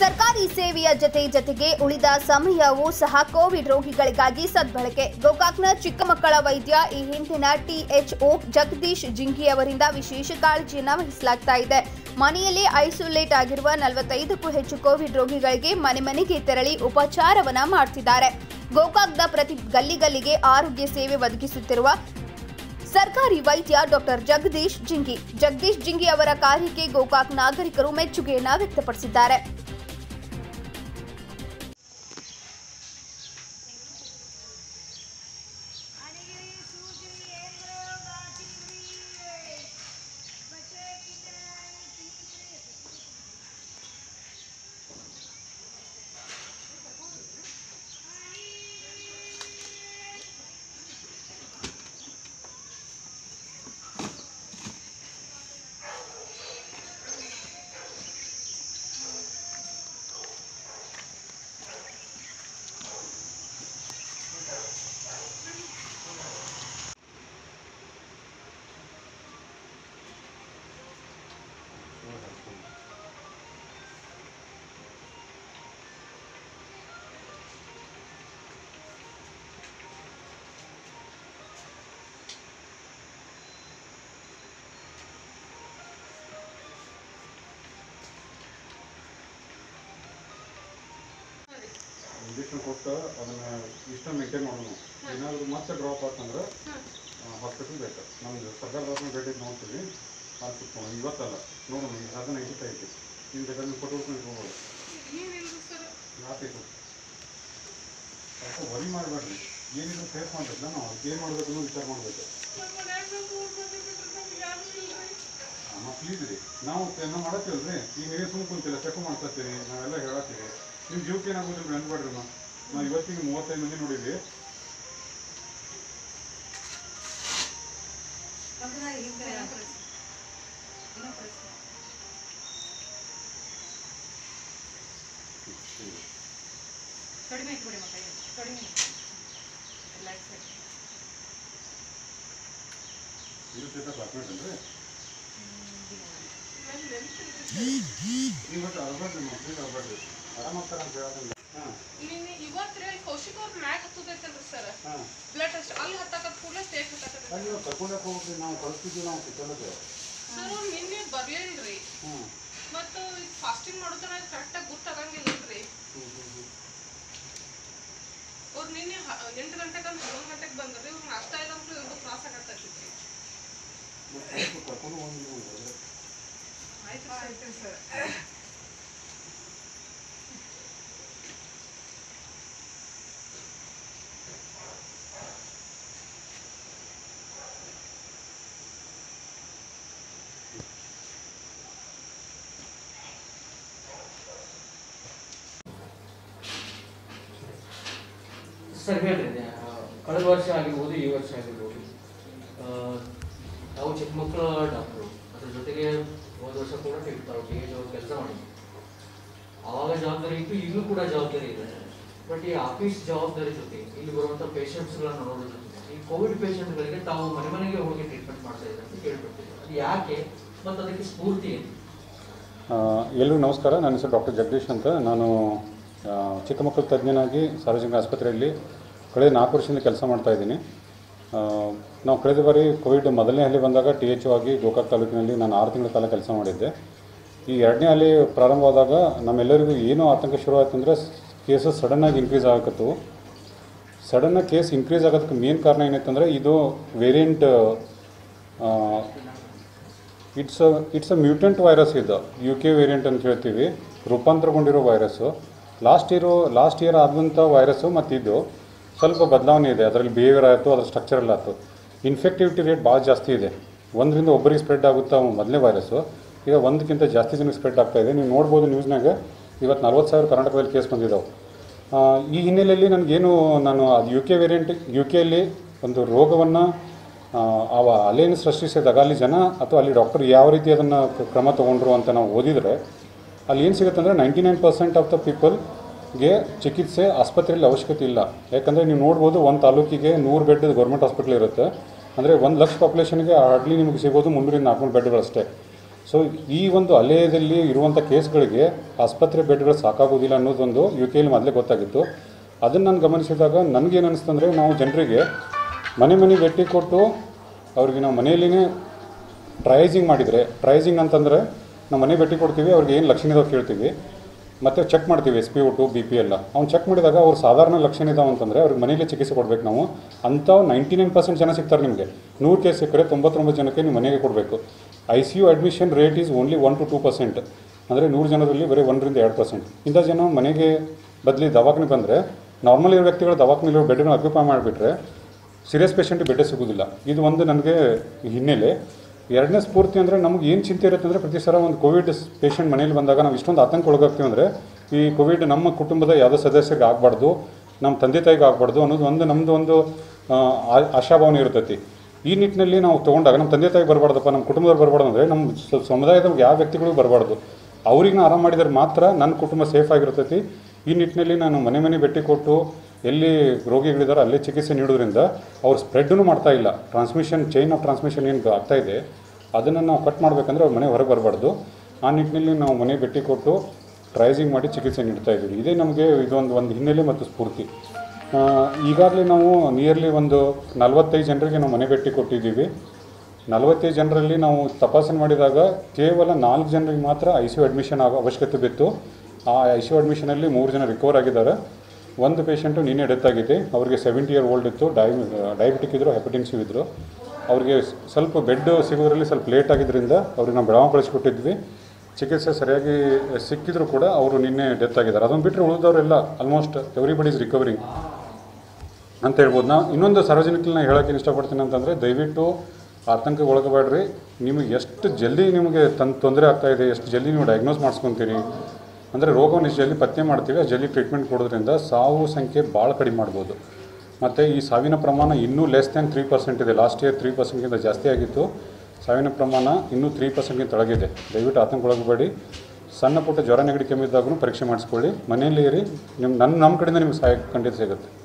ಸರ್ಕಾರಿ ಸೇವೆಯ ಜೊತೆಗೆ ಉಳಿದ ಸಮಯವೂ ಸಹ ಕೋವಿಡ್ ರೋಗಿಗಳಿಗಾಗಿ ಸದ್ಬಳಕೆ. ಗೋಕಾಕ್ನ ಚಿಕ್ಕ ಮಕ್ಕಳ ವೈದ್ಯ ಈ ಹಿಂದಿನ ಟಿಎಚ್ಒ ಜಗದೀಶ್ ಜಿಂಗಿ ಅವರಿಂದ ವಿಶೇಷ ಕಾಳಜಿಯನ್ನು ವಹಿಸಲಾಗ್ತಾ ಇದೆ. ಮನೆಯಲ್ಲಿ ಐಸೋಲೇಟ್ ಆಗಿರುವ 45ಕ್ಕೂ ಹೆಚ್ಚು ಕೋವಿಡ್ ರೋಗಿಗಳಿಗೆ ಮನೆ ಮನೆಗೆ ತೆರಳಿ ಉಪಚಾರವನ್ನು ಮಾಡ್ತಿದ್ದಾರೆ. ಗೋಕಾಕ್ದ ಪ್ರತಿ ಗಲ್ಲಿಗಲ್ಲಿಗೆ ಆರೋಗ್ಯ ಸೇವೆ ಒದಗಿಸುತ್ತಿರುವ ಸರ್ಕಾರಿ ವೈದ್ಯ ಡಾಕ್ಟರ್ ಜಗದೀಶ್ ಜಿಂಗಿ ಅವರ ಕಾರ್ಯಕ್ಕೆ ಗೋಕಾಕ್ ನಾಗರಿಕರು ಮೆಚ್ಚುಗೆಯನ್ನು ವ್ಯಕ್ತಪಡಿಸಿದ್ದಾರೆ. इंजेक्शन को इष्ट मेंटेन ऐन मत ड्राप आतंद्रे हास्पिटल बेटा नम्बर सरकार भेटी नोड़ी हास्पिटल इवतल नोड़ अदान हिट इन बेटा फोटो वरी मारबेड्री ऐन फेस ना ऐन विचार प्लीज री ना नाती सूंकल चेक मातीरी नावे हेती ನಿಮ್ಮ ಜೀವಕ್ಕೆ ಏನಾಗುತ್ತೆ ನೆನಪಡ್ರಮ್ಮ. ನಾನು ಇವತ್ತಿಗೆ 35 ಮಂದಿ ನೋಡಿದ್ವಿ. ಕಂಪನಿ ಹಿಂದೆ ಏನೋ ಪ್ರಶ್ನೆ ಕಡಿಮೆ ಇಟ್ಬಿಡಿ ಮಕ್ಕಳೇ, ಕಡಿಮೆ ರಿಲ್ಯಾಕ್ಸ್ ಆಗಿ ಇದು ಸೇತಾ ಪಾರ್ಟ್ನರ್ ಅಂದ್ರೆ ಇವತ್ತು ಅರ್ಧಕ್ಕೆ ಮಕ್ಕಳಿಗೆ ಅರ್ಧಕ್ಕೆ ಆರಾಮ ತರಂತ ಹೇಳ್ತೀನಿ. ಇಲ್ಲಿ ಇವತ್ತು ರೇಲ್ ಕೌಶಿಕ ಅವರು ಮ್ಯಾಗ್ ಹತ್ತುತ್ತಂದ್ರೆ ಸರ್ ಬ್ಲಡ್ ಟೆಸ್ಟ್ ಅಲ್ಲಿ ಹತ್ತಕದ ಕೂಡಲೇ ಸ್ಟೇಟ್ ಹತ್ತಕದ ಅಲ್ಲಿ ತಕೊಂಡಕ್ಕೆ ಹೋಗಿ ನಾವು ಕಳಿಸ್ತೀವಿ. ನಾವು ತಿಳ್ಕೊಂಡೆ ಸರ್ ಅವರು ನಿನ್ನೆ ಬರಲಿಲ್ಲರಿ ಮತ್ತು ಫಾಸ್ಟಿಂಗ್ ಮಾಡೋದನ್ನ ಕರೆಕ್ಟ್ ಆಗಿ ಗೊತ್ತಾಗಂಗಿಲ್ಲರಿ. ಅವರು ನಿನ್ನೆ 8 ಗಂಟೆಗೆ 11 ಗಂಟೆಗೆ ಬಂದ್ರಿ. ಅವರು ನಾಷ್ಟಾ ಇಲ್ಲ ಅಂತ ಒಂದು ಕ್ಲಾಸ್ ಆಗತ್ತಿತ್ತು. ಮತ್ತೆ ತಕೊಂಡ ಒಂದು ಆಯ್ತು ಸರ್ सर हेळ्री कळेद वर्ष आगिरबहुदु ई वर्ष आगिरबहुदु तावु चिक्क मक्कळ डॉक्टरु अदर जोतेगे होद वर्ष कूड तावु टीएचओ केलस माडिद्रु आवाग जवाबदारी इत्तु इल्लू कूड जवाबदारी इदे बट ई आफीस जवाबदारी जोते इल्ली बरुवंत पेशेंट्स गळन्न नोडोदु ई कोविड पेशेंट गळिगे तावु मने मनेगे होगि ट्रीटमेंट माड्ता इद्दारे अंत हेळिबिड्तिद्दारे अदु याके मत्ते अदक्के स्फूर्ति एनु एल्लरिगू नमस्कार. नन्न हेसरु डॉक्टर जगदीश अंत. नानु ಚಿಕ್ಕ ಮಕ್ಕಳ ತಜ್ಞನಾಗಿ ಸಾರ್ವಜನಿಕ ಆಸ್ಪತ್ರೆಯಲ್ಲಿ ಕಳೆದ 4 ವರ್ಷದಿಂದ ಕೆಲಸ ಮಾಡ್ತಾ ಇದ್ದೀನಿ. ನಾವು ಕಳೆದ ಬಾರಿ ಕೋವಿಡ್ ಮೊದಲನೇ ಅಲೆ ಬಂದಾಗ ಟಿ ಎಚ್ ಆಗಿ ಗೋಕಾಕ್ ತಾಲೂಕಿನಲ್ಲಿ ನಾನು 6 ತಿಂಗಳ ಕಾಲ ಕೆಲಸ ಮಾಡಿದ್ದೆ. ಈ ಎರಡನೇ ಅಲೆ ಪ್ರಾರಂಭವಾದಾಗ ನಮ್ಮೆಲ್ಲರಿಗೂ ಏನೋ ಆತಂಕ ಶುರುವಾಯಿತು ಅಂದರೆ ಕೇಸಸ್ ಸಡನ್ನಾಗಿ ಇನ್ಕ್ರೀಸ್ ಆಗಕತ್ತು. ಸಡನ್ನಾಗಿ ಕೇಸ್ ಇನ್ಕ್ರೀಸ್ ಆಗೋದಕ್ಕೆ ಮೇನ್ ಕಾರಣ ಏನಿತ್ತಂದರೆ ಇದು variant it's a mutant virus. ಇದು ಯು ಕೆ ವೇರಿಯಂಟ್ ಅಂತ ಹೇಳ್ತೀವಿ, ರೂಪಾಂತರಗೊಂಡಿರೋ ವೈರಸ್ಸು. ಲಾಸ್ಟ್ ಇಯರ್ ಆದಂಥ ವೈರಸ್ಸು ಮತ್ತಿದ್ದು ಸ್ವಲ್ಪ ಬದಲಾವಣೆ ಇದೆ. ಅದರಲ್ಲಿ ಬಿಹೇವಿಯರ್ ಆಯಿತು, ಅದರ ಸ್ಟ್ರಕ್ಚರಲ್ ಆಯಿತು. ಇನ್ಫೆಕ್ಟಿವಿಟಿ ರೇಟ್ ಭಾಳ ಜಾಸ್ತಿ ಇದೆ. 1ರಿಂದ ಒಬ್ಬರಿಗೆ ಸ್ಪ್ರೆಡ್ ಆಗುತ್ತಾ ಮೊದಲನೇ ವೈರಸ್ಸು, ಈಗ 1ಕ್ಕಿಂತ ಜಾಸ್ತಿ ಜನಕ್ಕೆ ಸ್ಪ್ರೆಡ್ ಆಗ್ತಾಯಿದೆ. ನೀವು ನೋಡ್ಬೋದು ನ್ಯೂಸ್ನಾಗ ಇವತ್ತು 40,000 ಕರ್ನಾಟಕದಲ್ಲಿ ಕೇಸ್ ಬಂದಿದ್ದಾವೆ. ಈ ಹಿನ್ನೆಲೆಯಲ್ಲಿ ನಾನು ಅದು ಯು ಕೆಯಲ್ಲಿ ಒಂದು ರೋಗವನ್ನು ಅಲೆಯನ್ನು ಸೃಷ್ಟಿಸಿದಾಗ ಅಲ್ಲಿ ಜನ ಅಥವಾ ಅಲ್ಲಿ ಡಾಕ್ಟರ್ ಯಾವ ರೀತಿ ಅದನ್ನು ಕ್ರಮ ತೊಗೊಂಡ್ರು ಅಂತ ನಾವು ಓದಿದರೆ ಅಲ್ಲಿ ಏನು ಸಿಗುತ್ತಂದರೆ 99% ಆಫ್ ದ ಪೀಪಲ್ಗೆ ಚಿಕಿತ್ಸೆ ಆಸ್ಪತ್ರೆಯಲ್ಲಿ ಅವಶ್ಯಕತೆ ಇಲ್ಲ. ಯಾಕಂದರೆ ನೀವು ನೋಡ್ಬೋದು ಒಂದು ತಾಲೂಕಿಗೆ 100 ಬೆಡ್ ಗೌರ್ಮೆಂಟ್ ಹಾಸ್ಪಿಟ್ಲ್ ಇರುತ್ತೆ. ಅಂದರೆ 1 ಲಕ್ಷ ಪಾಪ್ಯುಲೇಷನ್ಗೆ ಹಾರ್ಡ್ಲಿ ನಿಮಗೆ ಸಿಗೋದು 300-400 ಬೆಡ್ಗಳಷ್ಟೇ. सो ಈ ಒಂದು ಅಲೆಯದಲ್ಲಿ ಇರುವಂತ ಕೇಸ್ಗಳಿಗೆ ಆಸ್ಪತ್ರೆ ಬೆಡ್ಗಳು ಸಾಕಾಗೋದಿಲ್ಲ ಅನ್ನೋದು ಒಂದು ಯುಕೆಯಲ್ಲಿ ಮೊದಲೇ ಗೊತ್ತಾಗಿತ್ತು ಅದನ್ನ ನಾನು ಗಮನಿಸಿದಾಗ ನನಗೆ ಏನು ಅನಿಸ್ತು ಅಂದ್ರೆ ನಾವು ಜನರಿಗೆ ಮನೆ ಮನೆ ಬೆಟ್ಟಿ ಕೊಟ್ಟು ಅವರಿಗೆ ನಾವು ಮನೆಯಲ್ಲಿನೇ ಟ್ರೈಜಿಂಗ್ ಮಾಡಿದ್ರೆ ಟ್ರೈಜಿಂಗ್ ಅಂತಂದ್ರೆ ನಾವು ಮನೆ ಬೆಟ್ಟಿ ಕೊಡ್ತೀವಿ ಅವರಿಗೆ ಏನು ಲಕ್ಷಣ ಇದಾವೆ ಹೇಳ್ತೀವಿ ಮತ್ತೆ ಚೆಕ್ ಮಾಡ್ತೀವಿ SpO2 BP ಎಲ್ಲ ಅವನು ಚೆಕ್ ಮಾಡಿದಾಗ ಅವರು ಸಾಮಾನ್ಯ ಲಕ್ಷಣ ಇದಾವೆ ಅಂತಂದ್ರೆ ಅವರಿಗೆ ಮನೆಯಲ್ಲೇ ಚಿಕಿತ್ಸೆ ಕೊಡಬೇಕು ನಾವು ಅಂತ 99% ಜನ ಸಿಗ್ತಾರೆ ನಿಮಗೆ 100 ಕೇಸ್ ಸಿಕ್ಕರೆ 99 ಜನಕ್ಕೆ ನೀವು ಮನೆಗೆ ಕೊಡಬೇಕು ICU admission rate is only 1 to 2%. ಅಂದರೆ 100 ಜನರಲ್ಲಿ ಬರೀ 1 ರಿಂದ 2% ಇಂಥ ಜನ ಮನೆಗೆ ಬದಲಿ ದವಾಖಾನೆ ಬಂದರೆ ನಾರ್ಮಲ್ ಇರೋ ವ್ಯಕ್ತಿಗಳು ದವಾಖಾನೆಯಲ್ಲಿ ಬೆಡ್ಗಳನ್ನು ಆಕ್ಯುಪೈ ಮಾಡಿಬಿಟ್ರೆ ಸೀರಿಯಸ್ ಪೇಷಂಟ್ ಬೆಡ್ ಸಿಗೋದಿಲ್ಲ ಇದು ಒಂದು ನನಗೆ ಹಿನ್ನೆಲೆ ಎರಡನೇ ಸ್ಫೂರ್ತಿ ಅಂದರೆ ನಮಗೆ ಏನು ಚಿಂತೆ ಇರುತ್ತೆ ಅಂದರೆ ಪ್ರತಿ ಸಲ ಒಂದು ಕೋವಿಡ್ ಪೇಷಂಟ್ ಮನೆಯಲ್ಲಿ ಬಂದಾಗ ನಾವು ಇಷ್ಟೊಂದು ಆತಂಕ ಒಳಗಾಗ್ತೀವಿ ಅಂದರೆ ಈ ಕೋವಿಡ್ ನಮ್ಮ ಕುಟುಂಬದ ಯಾವುದೋ ಸದಸ್ಯರಿಗೆ ಆಗಬಾರ್ದು ನಮ್ಮ ತಂದೆ ತಾಯಿಗೆ ಆಗಬಾರ್ದು ಅನ್ನೋದು ಒಂದು ನಮ್ಮದು ಒಂದು ಆಶಾಭಾವನೆ ಇರ್ತೈತಿ ಈ ನಿಟ್ಟಿನಲ್ಲಿ ನಾವು ತೊಗೊಂಡಾಗ ನಮ್ಮ ತಂದೆ ತಾಯಿಗೆ ಬರಬಾರ್ದಪ್ಪ ನಮ್ಮ ಕುಟುಂಬದವ್ರು ಬರಬಾರ್ದು ಅಂದರೆ ನಮ್ಮ ಸಮುದಾಯದ ಯಾವ ವ್ಯಕ್ತಿಗಳಿಗೂ ಬರಬಾರ್ದು ಅವ್ರಿಗೆ ಆರಾಮ ಮಾಡಿದರೆ ಮಾತ್ರ ನನ್ನ ಕುಟುಂಬ ಸೇಫ್ ಆಗಿರ್ತೈತಿ ಈ ನಿಟ್ಟಿನಲ್ಲಿ ನಾನು ಮನೆ ಮನೆ ಭೇಟಿ ಕೊಟ್ಟು ಎಲ್ಲಿ ರೋಗಿಗಳಿದ್ದಾರೆ ಅಲ್ಲಿ ಚಿಕಿತ್ಸೆ ನೀಡೋದ್ರಿಂದ ಅವ್ರು ಸ್ಪ್ರೆಡ್ಡೂ ಮಾಡ್ತಾ ಇಲ್ಲ ಟ್ರಾನ್ಸ್ಮಿಷನ್ ಚೈನ್ ಆಫ್ ಟ್ರಾನ್ಸ್ಮಿಷನ್ ಏನು ಆಗ್ತಾ ಇದೆ ಅದನ್ನು ನಾವು ಕಟ್ ಮಾಡಬೇಕಂದ್ರೆ ಅವ್ರ ಮನೆ ಹೊರಗೆ ಬರಬಾರ್ದು ಆ ನಿಟ್ಟಿನಲ್ಲಿ ನಾವು ಮನೆ ಭೇಟಿ ಕೊಟ್ಟು ಟ್ರೈಜಿಂಗ್ ಮಾಡಿ ಚಿಕಿತ್ಸೆ ನೀಡ್ತಾ ಇದ್ದೀವಿ ಇದೇ ನಮಗೆ ಇದೊಂದು ಹಿನ್ನೆಲೆ ಮತ್ತು ಸ್ಫೂರ್ತಿ ಈಗಾಗಲೇ ನಾವು ನಿಯರ್ಲಿ ಒಂದು 45 ಜನರಿಗೆ ನಾವು ಮನೆ ಭೇಟಿ ಕೊಟ್ಟಿದ್ದೀವಿ 45 ಜನರಲ್ಲಿ ನಾವು ತಪಾಸಣೆ ಮಾಡಿದಾಗ ಕೇವಲ 4 ಜನರಿಗೆ ಮಾತ್ರ ICU ಅಡ್ಮಿಷನ್ ಆಗೋ ಅವಶ್ಯಕತೆ ಬಿತ್ತು ಆ ICU ಅಡ್ಮಿಷನಲ್ಲಿ 3 ಜನ ರಿಕವರ್ ಆಗಿದ್ದಾರೆ ಒಂದು ಪೇಷಂಟು ನಿನ್ನೆ ಡೆತ್ ಆಗಿದೆ ಅವರಿಗೆ 70 year old ಇತ್ತು ಡಯಾಬಿಟಿಕ್ ಇದ್ದರು ಹೆಪಟೈಟಿಸ್ ಇದ್ದರು ಅವರಿಗೆ ಸ್ವಲ್ಪ ಬೆಡ್ ಸಿಗೋದ್ರಲ್ಲಿ ಸ್ವಲ್ಪ ಲೇಟ್ ಆಗಿದ್ದರಿಂದ ಅವ್ರಿಗೆ ನಾವು ಬೆಳಗಾವಿ ಕಳಿಸ್ಕೊಟ್ಟಿದ್ವಿ ಚಿಕಿತ್ಸೆ ಸರಿಯಾಗಿ ಸಿಕ್ಕಿದ್ರು ಕೂಡ ಅವರು ನಿನ್ನೆ ಡೆತ್ ಆಗಿದ್ದಾರೆ ಅದನ್ನು ಬಿಟ್ಟರೆ ಉಳಿದವರೆಲ್ಲ ಆಲ್ಮೋಸ್ಟ್ ಎವ್ರಿಬಡಿ ಇಸ್ ರಿಕವರಿಂಗ್ ಅಂತ ಹೇಳ್ಬೋದು ನಾವು ಇನ್ನೊಂದು ಸಾರ್ವಜನಿಕರನ್ನ ಹೇಳೋಕ್ಕೇನು ಇಷ್ಟಪಡ್ತೀನಿ ಅಂತಂದರೆ ದಯವಿಟ್ಟು ಆತಂಕಕ್ಕೆ ಒಳಗಬೇಡ್ರಿ ನಿಮಗೆ ಎಷ್ಟು ಜಲ್ದಿ ನಿಮಗೆ ತೊಂದರೆ ಆಗ್ತಾಯಿದೆ ಎಷ್ಟು ಜಲ್ದಿ ನೀವು ಡಯಾಗ್ನೋಸ್ ಮಾಡಿಸ್ಕೊತೀರಿ ಅಂದರೆ ರೋಗವನ್ನು ಜಲ್ದಿ ಪತ್ತೆ ಮಾಡ್ತೀವಿ ಆ ಜಲ್ದಿ ಟ್ರೀಟ್ಮೆಂಟ್ ಕೊಡೋದ್ರಿಂದ ಸಾವು ಸಂಖ್ಯೆ ಭಾಳ ಕಡಿಮೆ ಮಾಡ್ಬೋದು ಮತ್ತು ಈ ಸಾವಿನ ಪ್ರಮಾಣ ಇನ್ನೂ ಲೆಸ್ ದ್ಯಾನ್ 3% ಇದೆ ಲಾಸ್ಟ್ ಇಯರ್ 3%ಗಿಂತ ಜಾಸ್ತಿ ಆಗಿತ್ತು ಸಾವಿನ ಪ್ರಮಾಣ ಇನ್ನೂ 3%ಗಿಂತ ಕೆಳಗಿದೆ ದಯವಿಟ್ಟು ಆತಂಕಗೊಳಗಬೇಡಿ ಸಣ್ಣ ಪುಟ್ಟ ಜ್ವರ ನೆಗಡಿ ಕೆಮ್ಮಿದ್ದಾಗೂ ಪರೀಕ್ಷೆ ಮಾಡಿಸ್ಕೊಳ್ಳಿ ಮನೆಯಲ್ಲೇ ಇರಿ ನಿಮ್ಮ ನಮ್ಮ ಕಡೆಯಿಂದ ನಿಮ್ಗೆ ಸಹಾಯ ಖಂಡಿತ ಸಿಗುತ್ತೆ